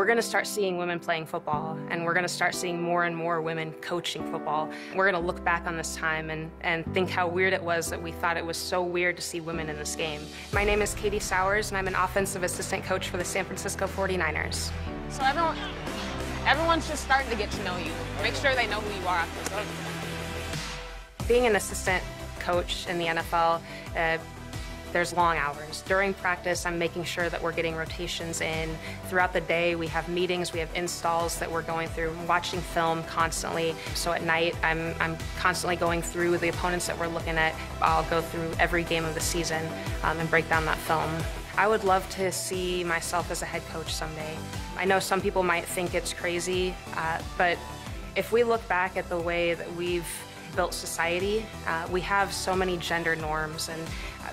We're going to start seeing women playing football, and we're going to start seeing more and more women coaching football. We're going to look back on this time and think how weird it was that we thought it was so weird to see women in this game. My name is Katie Sowers, and I'm an offensive assistant coach for the San Francisco 49ers. So everyone's just starting to get to know you. Make sure they know who you are after this game. Being an assistant coach in the NFL, there's long hours. During practice, I'm making sure that we're getting rotations in. Throughout the day, we have meetings, we have installs that we're going through, watching film constantly. So at night, I'm constantly going through the opponents that we're looking at. I'll go through every game of the season and break down that film. I would love to see myself as a head coach someday. I know some people might think it's crazy, but if we look back at the way that we've built society, we have so many gender norms. And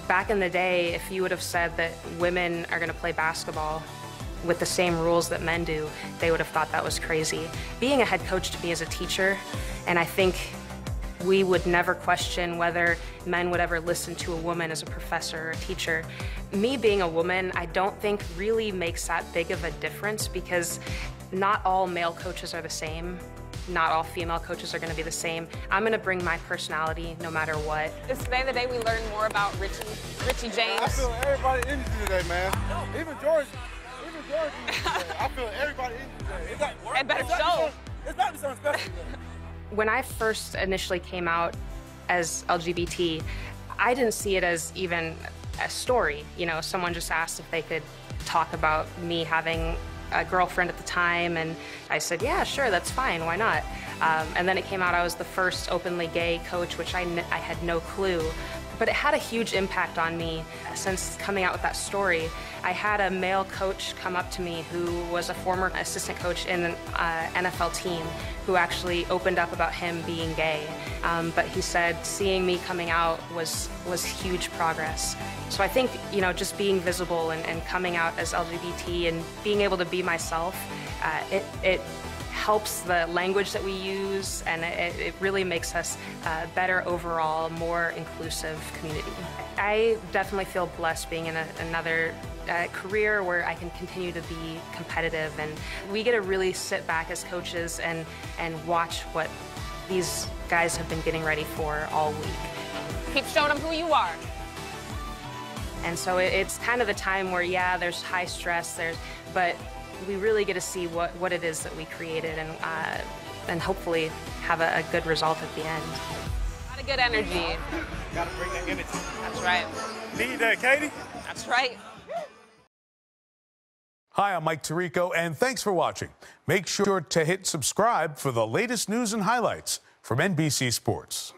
back in the day, if you would have said that women are going to play basketball with the same rules that men do, they would have thought that was crazy. Being a head coach to me is a teacher, and I think we would never question whether men would ever listen to a woman as a professor or a teacher. Me being a woman, I don't think really makes that big of a difference, because not all male coaches are the same. Not all female coaches are going to be the same. I'm going to bring my personality no matter what. Is today the day we learn more about Richie James? I feel everybody energy today, man. Even George today. I feel everybody energy today. It's like work. It better show. It's not something special today. When I first initially came out as LGBT, I didn't see it as even a story. You know, someone just asked if they could talk about me having a girlfriend at the time, and I said, yeah, sure, that's fine, why not? And then it came out I was the first openly gay coach, which I had no clue. But it had a huge impact on me. Since coming out with that story, I had a male coach come up to me who was a former assistant coach in an NFL team, who actually opened up about him being gay. But he said seeing me coming out was huge progress. So I think, you know, just being visible and coming out as LGBT and being able to be myself, it helps the language that we use, and it really makes us a better overall, more inclusive community. I definitely feel blessed being in another career where I can continue to be competitive, and we get to really sit back as coaches and watch what these guys have been getting ready for all week. Keep showing them who you are. And so it's kind of the time where, yeah, there's high stress, but we really get to see what it is that we created and hopefully have a good result at the end. A lot of good energy. Gotta bring that energy. That's right. Need that, Katie? That's right. Hi, I'm Mike Tirico, and thanks for watching. Make sure to hit subscribe for the latest news and highlights from NBC Sports.